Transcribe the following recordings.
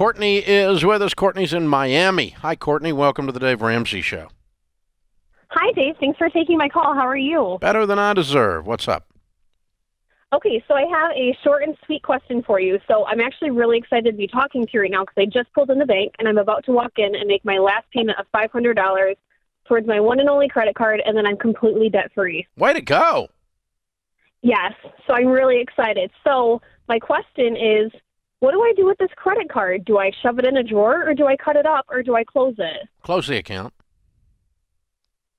Courtney is with us. Courtney's in Miami. Hi, Courtney. Welcome to the Dave Ramsey Show. Hi, Dave. Thanks for taking my call. How are you? Better than I deserve. What's up? Okay, so I have a short and sweet question for you. So I'm actually really excited to be talking to you right now because I just pulled in the bank, and I'm about to walk in and make my last payment of $500 towards my one and only credit card, and then I'm completely debt-free. Way to go! Yes, so I'm really excited. So my question is, what do I do with this credit card? Do I shove it in a drawer, or do I cut it up, or do I close it? Close the account.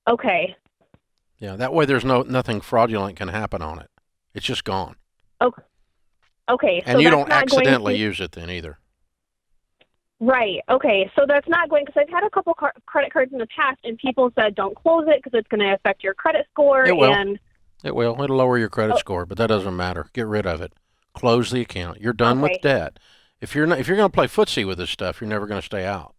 Okay. Yeah, that way there's nothing fraudulent can happen on it. It's just gone. Okay. Okay. And so you don't accidentally use it then either. Right. Okay. So that's not going, because I've had a couple credit cards in the past, and people said don't close it because it's going to affect your credit score. It will. And it will. It'll lower your credit score, but that doesn't matter. Get rid of it. Close the account. You're done with debt. If you're going to play footsie with this stuff, you're never going to stay out.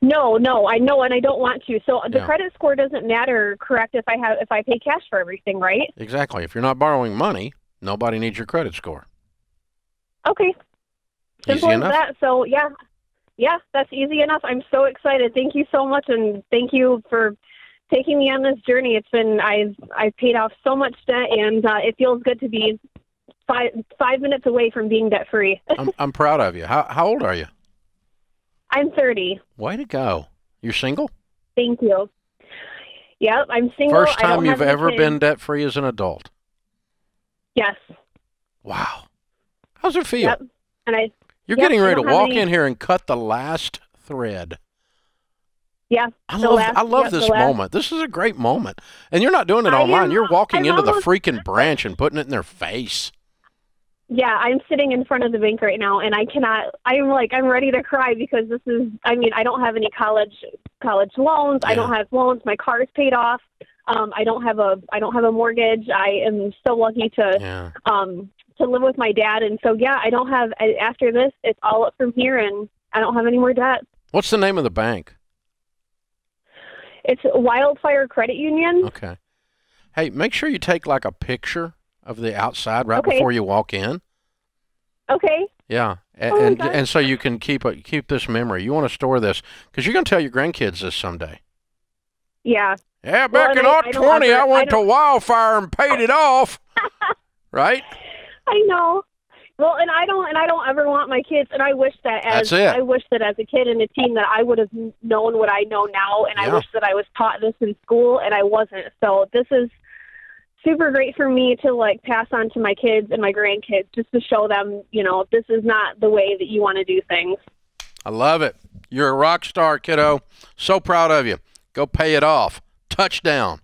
No, I know, and I don't want to. So the credit score doesn't matter, correct, if I pay cash for everything, right? Exactly. If you're not borrowing money, nobody needs your credit score. Okay. Simple as that. So, yeah, that's easy enough. I'm so excited. Thank you so much, and thank you for taking me on this journey. It's been, I've paid off so much debt, and it feels good to be five minutes away from being debt-free. I'm proud of you. How old are you? I'm 30. Way to go. You're single? Thank you. Yep, I'm single. First time you've ever been debt-free as an adult? Yes. Wow. How's it feel? Yep. And you're getting ready to walk in here and cut the last thread. Yeah. I love this moment. This is a great moment. And you're not doing it online. You're walking into the freaking branch and putting it in their face. Yeah, I'm sitting in front of the bank right now, and I cannot. I'm ready to cry because this is. I mean, I don't have any college loans. Yeah. I don't have loans. My car is paid off. I don't have a mortgage. I am so lucky to live with my dad, and so yeah, I don't have. After this, it's all up from here, and I don't have any more debt. What's the name of the bank? It's Wildfire Credit Union. Okay. Hey, make sure you take like a picture of the outside before you walk in. Okay. Yeah. And so you can keep this memory. You want to store this because you're going to tell your grandkids this someday. Yeah. Yeah, back in 2020, I went to Wildfire and paid it off. Right? I know. Well, and I don't ever want my kids, and I wish that as a kid and a teen that I would have known what I know now, and I wish that I was taught this in school, and I wasn't. So this is super great for me to like pass on to my kids and my grandkids, just to show them, you know, this is not the way that you want to do things. I love it. You're a rock star, kiddo. So proud of you. Go pay it off. Touchdown.